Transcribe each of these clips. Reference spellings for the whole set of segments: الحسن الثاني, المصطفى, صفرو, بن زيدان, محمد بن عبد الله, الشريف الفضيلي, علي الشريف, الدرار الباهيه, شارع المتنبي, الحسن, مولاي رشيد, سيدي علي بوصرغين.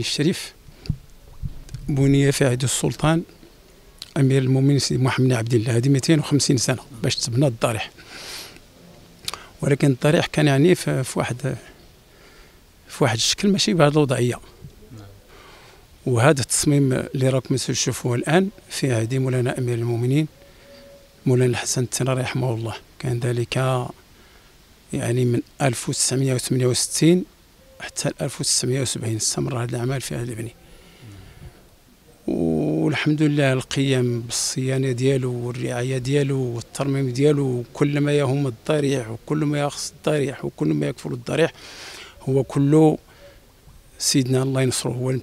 الشريف بني في عهد السلطان امير المؤمنين سيدي محمد بن عبد الله، هذه 250 سنه باش تبنى الضريح، ولكن الضريح كان يعني في واحد الشكل ماشي بهذه الوضعيه. وهذا التصميم اللي راكم تشوفوه الان في عهد مولانا امير المؤمنين مولانا الحسن الثاني رحمه الله، كان ذلك يعني من 1968 حتى 1970 استمر هذا العمل في هذا البني. والحمد لله القيام بالصيانه ديالو والرعايه ديالو والترميم ديالو، كل ما يهم الضريح وكل ما يخص الضريح وكل ما يكفل الضريح هو كله سيدنا الله ينصره،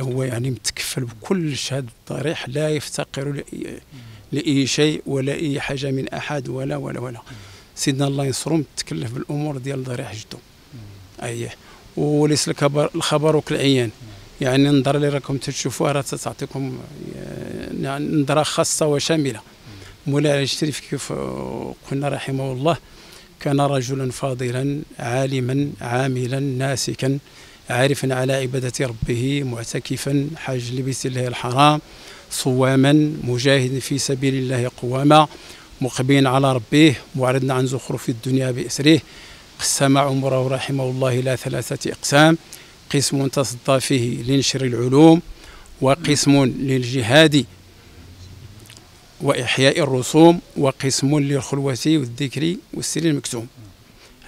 هو يعني متكفل بكل شهاد الضريح، لا يفتقر لاي شيء ولا اي حاجه من احد ولا ولا ولا. سيدنا الله ينصره متكلف بالامور ديال ضريح جدو. اييه، وليس الخبر كالعيان، يعني النظره اللي راكم تشوفوها راه تعطيكم نظره خاصه وشامله. مولاي علي الشريف كيف قلنا رحمه الله كان رجلا فاضلا عالما عاملا ناسكا عارفا على عباده ربه معتكفا حاج لبيت الله الحرام صواما مجاهدا في سبيل الله قواما مقبلا على ربه معرضا عن زخرف الدنيا باسره، قسم عمره رحمه الله الى 3 اقسام: قسم تصدى فيه لنشر العلوم، وقسم للجهاد وإحياء الرسوم، وقسم للخلوة والذكر والسر المكتوم.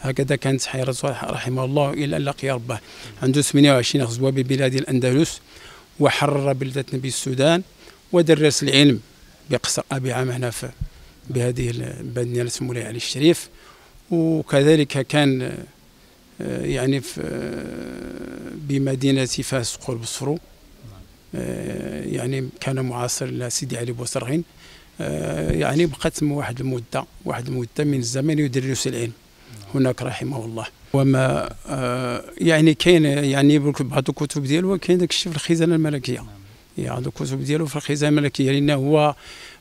هكذا كانت حياته رحمه الله إلى أن لقي ربه. عنده 28 غزوة ببلاد الأندلس، وحرر بلدة نبي السودان، ودرس العلم بقصر أبي عام هنا بهذه البلدة مولاي علي الشريف. وكذلك كان يعني بمدينة فاس قرب صفرو، يعني كان معاصر لسيدي علي بوصرغين، يعني بقات واحد المدة من الزمن يدرس العلم هناك رحمه الله. وما يعني كاين يعني بعض الكتب ديالو كاين داك الشيء في الخزانة الملكية، يعني بعض الكتب ديالو في الخزانة الملكية، لأنه هو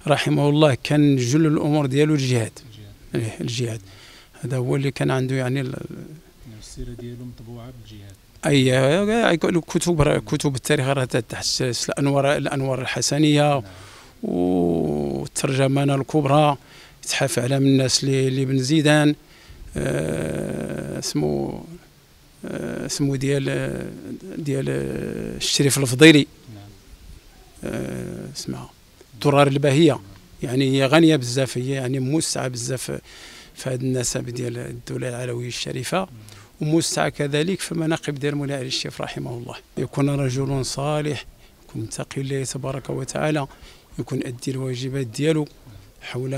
رحمه الله كان جل الأمور ديالو الجهاد، هذا هو اللي كان عنده يعني السيره ديالو مطبوعه بالجهاد. اي كتب التاريخ راه تحت الانوار الحسنيه والترجمانه الكبرى، اتحاف على من الناس اللي بن زيدان اسمه ديال الشريف الفضيلي، اسمها الدرار الباهيه، يعني هي غنيه بزاف، هي يعني موسعه بزاف في هذا النسب ديال الدوله العلويه الشريفه، وموسعه كذلك في مناقب ديال مولاي علي الشريف رحمه الله. يكون رجل صالح، يكون متقي الله تبارك وتعالى، يكون ادي الواجبات ديالو حول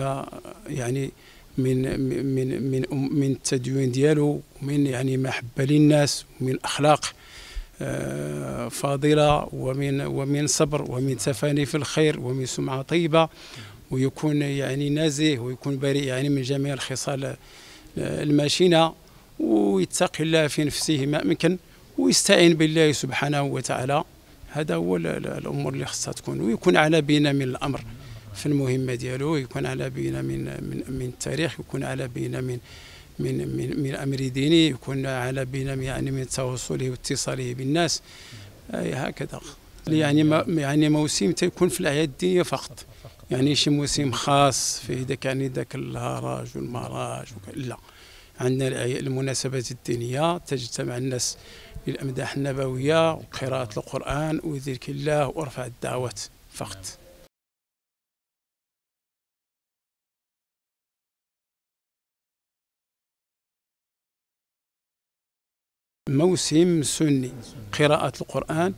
يعني من من من من التدين ديالو، ومن يعني محبه للناس، ومن اخلاق فاضله، ومن صبر، ومن تفاني في الخير، ومن سمعه طيبه، ويكون يعني نزيه، ويكون بريء يعني من جميع الخصال المشينة، ويتقي الله في نفسه ما أمكن، ويستعين بالله سبحانه وتعالى. هذا هو الأمور اللي خصها تكون، ويكون على بينة من الأمر في المهمة ديالو، يكون على بينة من التاريخ، يكون على بينة من أمر ديني، يكون على بينة يعني من تواصله واتصاله بالناس. هكذا يعني موسم تيكون في الأعياد الدينية فقط، يعني شي موسم خاص في ذاك يعني ذاك الهراج والمراج لا، عندنا المناسبات الدينيه تجتمع الناس للامداح النبويه وقراءه القران وذكر الله ورفع الدعوات فقط. موسم سني قراءه القران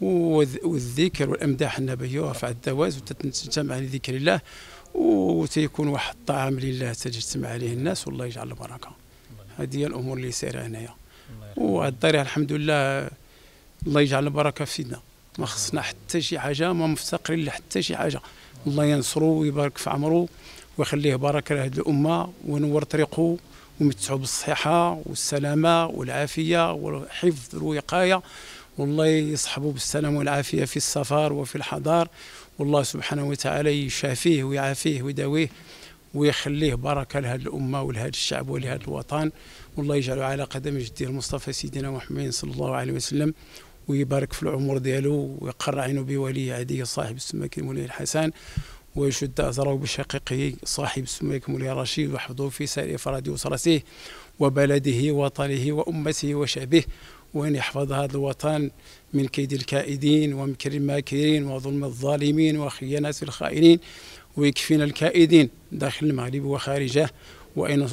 والذكر والامداح النبويه ورفع الدواز، وتتجمع لذكر الله، وتيكون واحد الطعام لله تجتمع عليه الناس، والله يجعل البركه. هذه هي الامور اللي سايره هنايا، والضريح الحمد لله الله يجعل البركه في سيدنا، ما خصنا حتى شي حاجه، ما مفتقرين لحتى شي حاجه. الله ينصره ويبارك في عمره ويخليه بركه لهذه الامه، ونور طريقه، ومتعوا بالصحه والسلامه والعافيه والحفظ والوقايه، والله يصحبه بالسلام والعافية في السفر وفي الحضار، والله سبحانه وتعالى يشافيه ويعافيه ويداويه، ويخليه بركه لهذه الامه ولهذا الشعب ولهذا الوطن، والله يجعله على قدم جده المصطفى سيدنا محمد صلى الله عليه وسلم، ويبارك في العمر ديالو ويقر عينه بولي عدي صاحب السمو مولاي الحسن، ويشد أزره بشقيقه صاحب السمو مولاي رشيد، وحفظه في سائر أفراد أسرته وبلده ووطنه وأمته وشعبه، وأن يحفظ هذا الوطن من كيد الكائدين ومكر الماكرين وظلم الظالمين وخيانة الخائنين، ويكفينا الكائدين داخل المغرب وخارجه،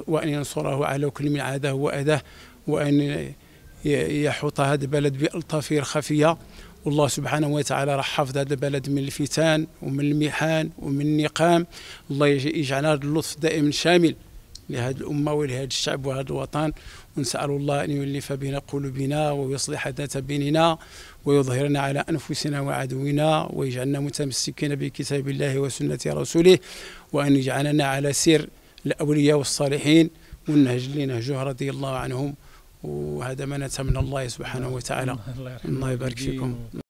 وأن ينصره على كل من عاده وأذاه، وأن يحوط هذا البلد بألطافه الخفية. والله سبحانه وتعالى راح حافظ هذا البلد من الفتان ومن المحان ومن النقام. الله يجعل هذا اللطف دائما شامل لهذه الأمة ولهذا الشعب وهذا الوطن، ونسأل الله أن يؤلف بين قلوبنا ويصلح ذات بيننا ويظهرنا على أنفسنا وعدونا، ويجعلنا متمسكين بكتاب الله وسنة رسوله، وأن يجعلنا على سير الأولياء والصالحين والنهج اللي نهجوه رضي الله عنهم. وهذا ما نتمنى الله سبحانه وتعالى. الله يبارك فيكم.